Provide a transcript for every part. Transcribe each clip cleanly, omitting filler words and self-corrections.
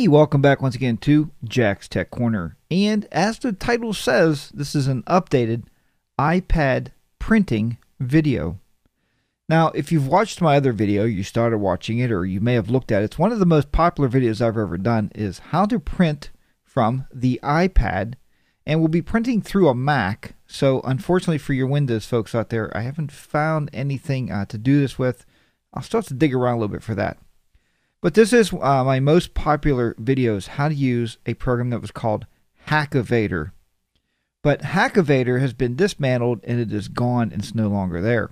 Hey, welcome back once again to Jack's Tech Corner. And as the title says, this is an updated iPad printing video. Now, if you've watched my other video, you started watching it or you may have looked at it. It's one of the most popular videos I've ever done is how to print from the iPad, and we'll be printing through a Mac. So unfortunately for your Windows folks out there, I haven't found anything to do this with. I'll still have to dig around a little bit for that. But this is my most popular videos, how to use a program that was called Hackavator. But Hackavator has been dismantled and it is gone and it's no longer there.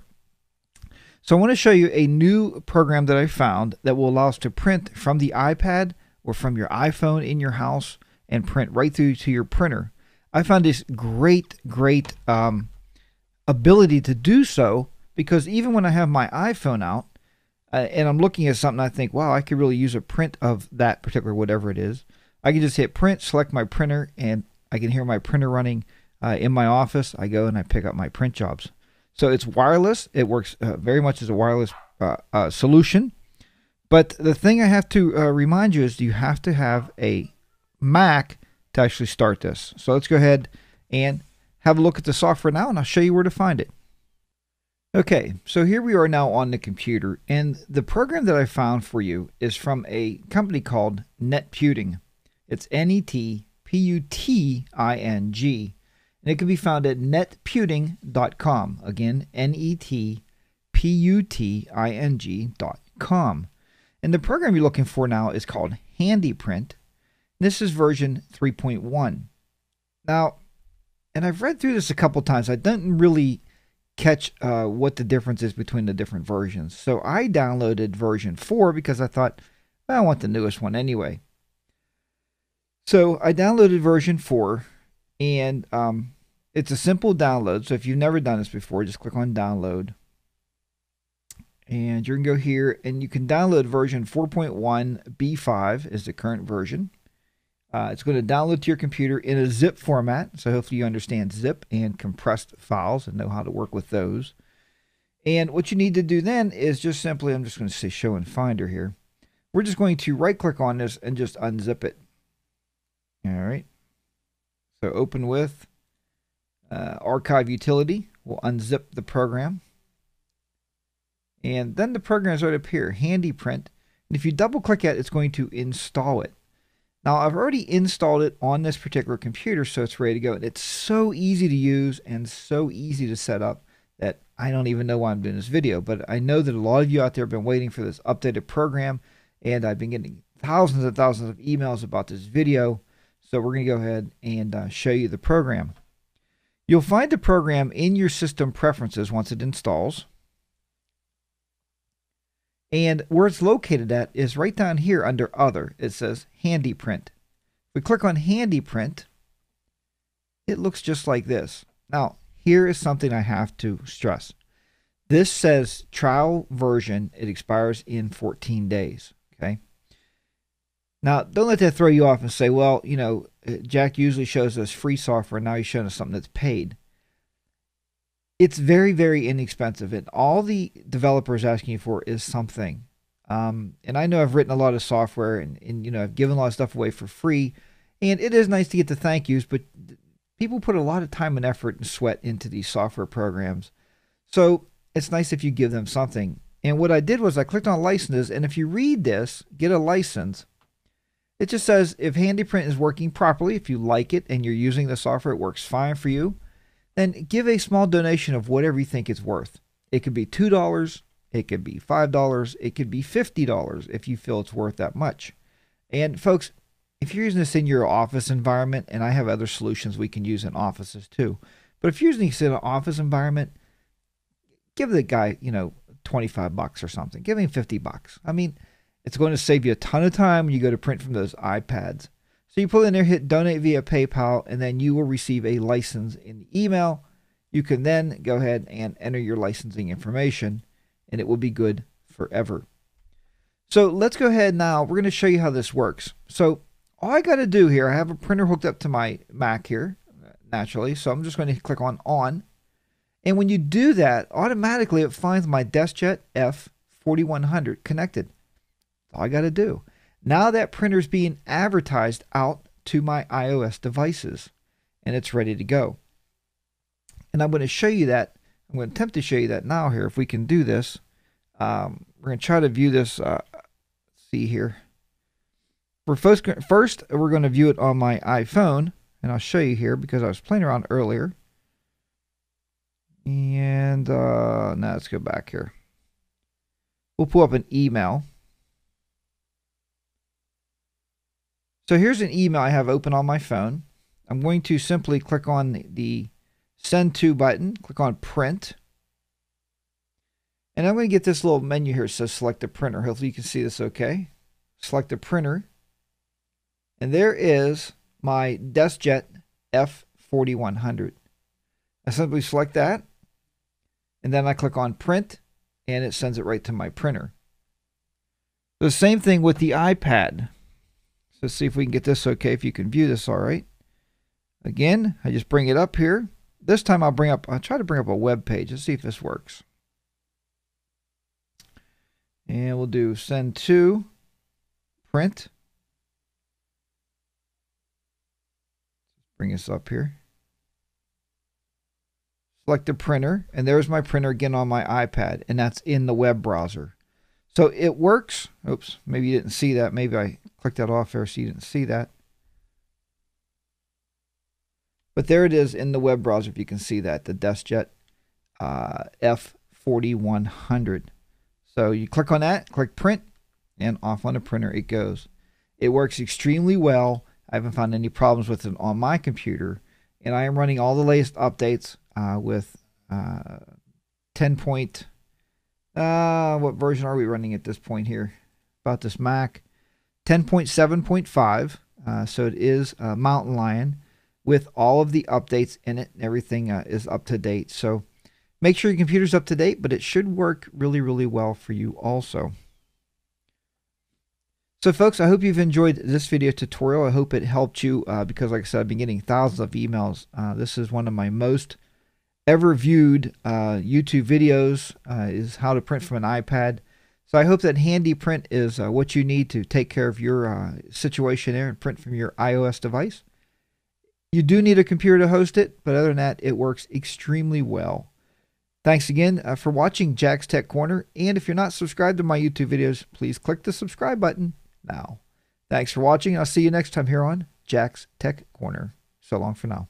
So I want to show you a new program that I found that will allow us to print from the iPad or from your iPhone in your house and print right through to your printer. I found this great ability to do so because even when I have my iPhone out, and I'm looking at something, I think, wow, I could really use a print of that particular whatever it is. I can just hit print, select my printer, and I can hear my printer running in my office. I go and I pick up my print jobs. So it's wireless. It works very much as a wireless solution. But the thing I have to remind you is you have to have a Mac to actually start this. So let's go ahead and have a look at the software now, and I'll show you where to find it. Okay, so here we are now on the computer, and the program that I found for you is from a company called Netputing. It's Netputing, and it can be found at netputing.com. Again, netputing.com. And the program you're looking for now is called HandyPrint. This is version 3.1. Now, and I've read through this a couple times. I didn't really catch what the difference is between the different versions. So I downloaded version 4 because I thought, well, I want the newest one anyway. So I downloaded version 4 and it's a simple download. So if you've never done this before, just click on download. And you can go here and you can download version 4.1 B5 is the current version. It's going to download to your computer in a zip format. So hopefully you understand zip and compressed files and know how to work with those. And what you need to do then is just simply, I'm just going to say show in Finder here. We're just going to right click on this and just unzip it. All right. So open with archive utility. We'll unzip the program. And then the program is right up here, HandyPrint. And if you double click at it, it's going to install it. Now, I've already installed it on this particular computer, so it's ready to go. And it's so easy to use and so easy to set up that I don't even know why I'm doing this video. But I know that a lot of you out there have been waiting for this updated program, and I've been getting thousands and thousands of emails about this video. So we're going to go ahead and show you the program. You'll find the program in your system preferences once it installs. And where it's located at is right down here under Other. It says HandyPrint. If we click on HandyPrint, it looks just like this. Now, here is something I have to stress. This says trial version. It expires in 14 days. Okay. Now, don't let that throw you off and say, well, you know, Jack usually shows us free software. Now he's showing us something that's paid. It's very, very inexpensive, and all the developers asking you for is something. And I know I've written a lot of software, and you know I've given a lot of stuff away for free, and it is nice to get the thank yous, but people put a lot of time and effort and sweat into these software programs. So it's nice if you give them something. And what I did was I clicked on licenses, and if you read this, get a license, it just says if HandyPrint is working properly, if you like it and you're using the software, it works fine for you. And give a small donation of whatever you think it's worth. It could be $2, it could be $5, it could be $50 if you feel it's worth that much. And folks, if you're using this in your office environment, and I have other solutions we can use in offices too, but if you're using this in an office environment, give the guy, you know, 25 bucks or something. Give him 50 bucks. I mean, it's going to save you a ton of time when you go to print from those iPads. So you pull in there, hit donate via PayPal, and then you will receive a license in the email. You can then go ahead and enter your licensing information, and it will be good forever. So let's go ahead now. We're going to show you how this works. So all I got to do here, I have a printer hooked up to my Mac here, naturally. So I'm just going to click on On. And when you do that, automatically it finds my DeskJet F4100 connected. All I got to do. Now that printer's being advertised out to my iOS devices, and it's ready to go. And I'm going to show you that. I'm going to attempt to show you that now here, if we can do this. We're going to try to view this. See here. First, we're going to view it on my iPhone, and I'll show you here because I was playing around earlier. And now let's go back here. We'll pull up an email. So here's an email I have open on my phone. I'm going to simply click on the Send To button, click on Print. And I'm going to get this little menu here. It says Select a Printer. Hopefully you can see this okay. Select a printer. And there is my DeskJet F4100. I simply select that. And then I click on Print. And it sends it right to my printer. The same thing with the iPad. So let's see if we can get this okay, if you can view this all right. Again, I just bring it up here. This time I'll try to bring up a web page. Let's see if this works. And we'll do Send To, Print. Bring this up here. Select the printer, and there's my printer again on my iPad, and that's in the web browser. So it works. Oops, maybe you didn't see that. Maybe I clicked that off there so you didn't see that. But there it is in the web browser, if you can see that, the DeskJet F4100. So you click on that, click Print, and off on the printer it goes. It works extremely well. I haven't found any problems with it on my computer. And I am running all the latest updates with 10. What version are we running at this point here? About this Mac. 10.7.5. So it is Mountain Lion, with all of the updates in it, and everything is up to date. So make sure your computer's up to date, but it should work really, really well for you also. So folks, I hope you've enjoyed this video tutorial. I hope it helped you because like I said, I've been getting thousands of emails. This is one of my most ever viewed YouTube videos is how to print from an iPad. So I hope that HandyPrint is what you need to take care of your situation there and print from your iOS device. You do need a computer to host it, but other than that, it works extremely well. Thanks again for watching Jack's Tech Corner, and if you're not subscribed to my YouTube videos, please click the subscribe button now. Thanks for watching, and I'll see you next time here on Jack's Tech Corner. So long for now.